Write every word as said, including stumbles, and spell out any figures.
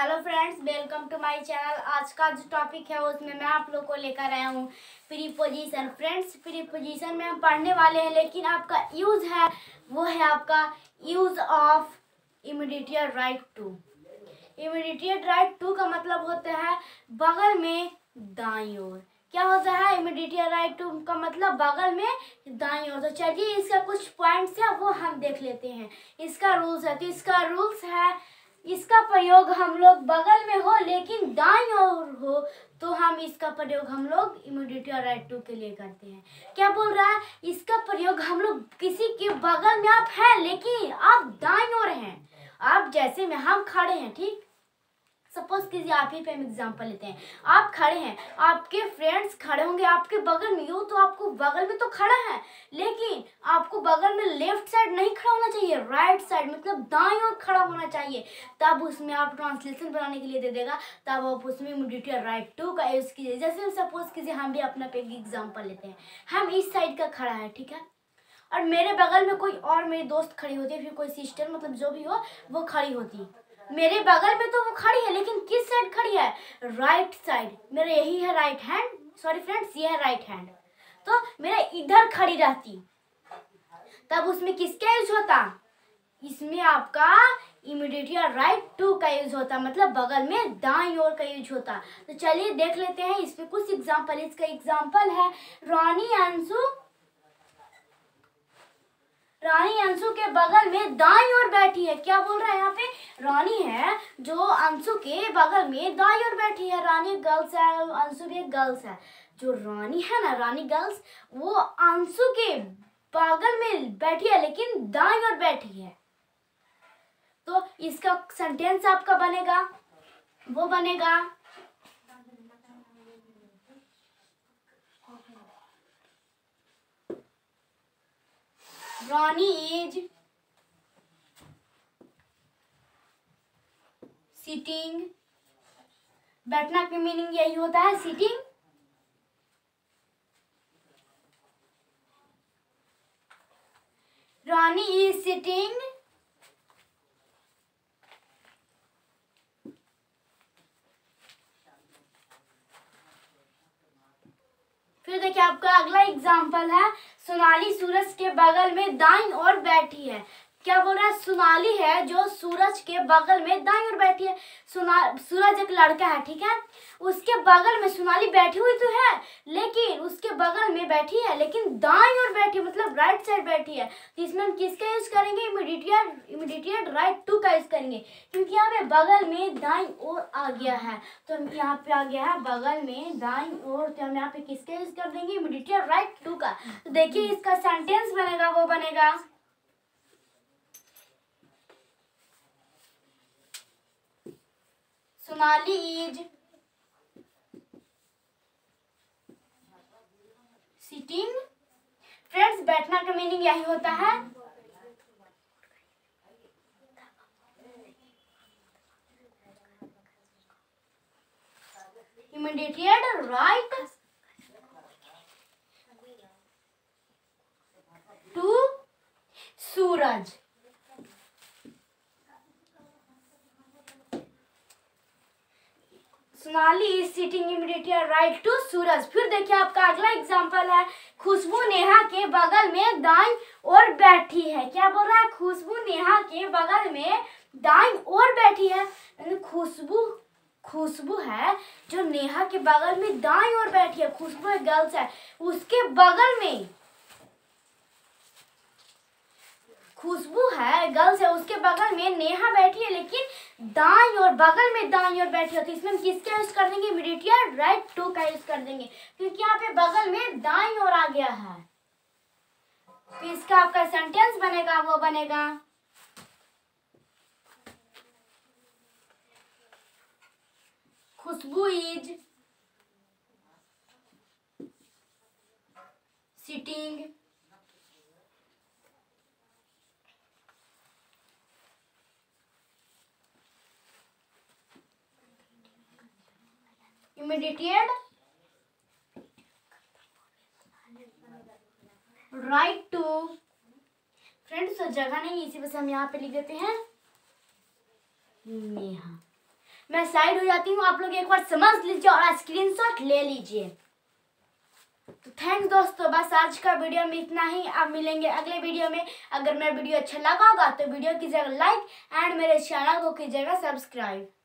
Hello friends, welcome to my channel. आज का जो टॉपिक है उसमें मैं आप लोग को लेकर आया हूँ प्रीपोजिशन। फ्रेंड्स, प्रीपोजिशन में हम पढ़ने वाले हैं, लेकिन आपका यूज़ है वो है आपका use of immediate right to. Immediate right to का मतलब होता है बगल में दांयी ओर। क्या होता है इमीडिएट राइट टू का मतलब? बगल में दांयी ओर। तो चलिए इसका कुछ पॉइंट्स है वो हम देख लेते हैं। इसका रूल्स है, तो इसका रूल्स है इसका प्रयोग हम लोग बगल में हो लेकिन दाईं ओर हो तो हम इसका प्रयोग हम लोग इमीडिएट राइट टू के लिए करते हैं। क्या बोल रहा है? इसका प्रयोग हम लोग किसी के बगल में आप हैं लेकिन आप दाईं ओर हैं। आप जैसे में हम खड़े हैं, ठीक, सपोज किसी आप ही पे हम एग्जाम्पल लेते हैं। आप खड़े हैं, आपके फ्रेंड्स खड़े होंगे आपके बगल में, यूँ तो आपको बगल में तो खड़ा है लेकिन आपको बगल में लेफ्ट साइड नहीं खड़ा होना चाहिए, राइट साइड मतलब दाईं ओर खड़ा होना चाहिए। तब उसमें आप ट्रांसलेशन बनाने के लिए दे देगा, तब आप उसमें इमीडिएट राइट टू का यूज़ कीजिए। जैसे सपोज किसी हम भी अपना पे एग्जाम्पल लेते हैं, हम इस साइड का खड़ा है, ठीक है, और मेरे बगल में कोई और मेरी दोस्त खड़ी होती है, फिर कोई सिस्टर मतलब जो भी हो वो खड़ी होती है। मेरे बगल में तो वो खड़ी है लेकिन किस साइड खड़ी है? Right side. मेरा यही है राइट हैंड, सॉरी फ्रेंड्स, ये है राइट हैंड, तो मेरा इधर खड़ी रहती। तब उसमें किसका यूज होता? इसमें आपका इमीडिएट राइट टू का यूज होता, मतलब बगल में दाईं ओर का यूज होता। तो चलिए देख लेते हैं इसमें कुछ एग्जाम्पल। इसका एग्जाम्पल है रानी अंशु। रानी अंशु के बगल में दाईं ओर बैठी है। क्या बोल रहा है यहाँ पे? रानी है जो अंशु के बगल में दाईं ओर बैठी है। रानी गर्ल्स है, अंशु भी एक गर्ल्स है। जो रानी है ना, रानी गर्ल्स, वो अंशु के बगल में बैठी है लेकिन दाईं ओर बैठी है। तो इसका सेंटेंस आपका बनेगा वो बनेगा रानी इज सिटिंग। बैठना की मीनिंग यही होता है सिटिंग। रानी इज सिटिंग फिर देखिए आपका अगला एग्जाम्पल है सोनाली सूरज के बगल में दाईं ओर बैठी है। क्या बोल रहा है? सोनाली है जो सूरज के बगल में दाईं ओर बैठी है। सुना सूरज एक लड़का है, ठीक है, उसके बगल में सोनाली बैठी हुई तो है लेकिन उसके बगल में बैठी है लेकिन दाईं ओर बैठी है मतलब राइट साइड बैठी है। तो इसमें हम किसका यूज करेंगे? इमीडिएट इमीडिएट राइट टू का यूज करेंगे, क्योंकि यहाँ पे बगल में दाईं ओर आ गया है। तो यहाँ पे आ गया है बगल में दाईं ओर, तो हम यहाँ पे किसका यूज कर देंगे? इमीडिएट राइट टू का। तो देखिए इसका सेंटेंस बनेगा वो बनेगा सोनाली इज सिटिंग। फ्रेंड्स, बैठना का मीनिंग यही होता है। Immediate right to Suraj. Sonali is sitting immediate right to Suraj. फिर देखिए आपका अगला एग्जांपल है खुशबू नेहा के बगल में दाईं ओर बैठी है। क्या बोल रहा है? खुशबू नेहा के बगल में दाईं ओर बैठी है। खुशबू खुशबू है जो नेहा के बगल में दाईं ओर बैठी है। खुशबू एक गर्ल्स है, उसके बगल में खुशबू है, गर्ल्स है, उसके बगल में नेहा बैठी है लेकिन दाईं ओर, बगल में दाईं ओर बैठी है। तो इसमें हम किसका यूज कर देंगे? इमीडिएट राइट टू का यूज कर देंगे, क्योंकि यहाँ पे बगल में दाईं ओर आ गया है। तो इसका आपका सेंटेंस बनेगा वो बनेगा Khushboo is sitting immediate right to. Friends, तो जगह नहीं, इसी वजह से हम यहाँ पे लिख देते हैं नेहा। मैं साइड हो जाती हूँ, आप लोग एक बार समझ लीजिए और स्क्रीनशॉट ले लीजिए। तो थैंक दोस्तों, बस आज का वीडियो में इतना ही। आप मिलेंगे अगले वीडियो में। अगर मेरा वीडियो अच्छा लगा होगा तो वीडियो कीजिएगा लाइक एंड मेरे चैनल को कीजिएगा सब्सक्राइब।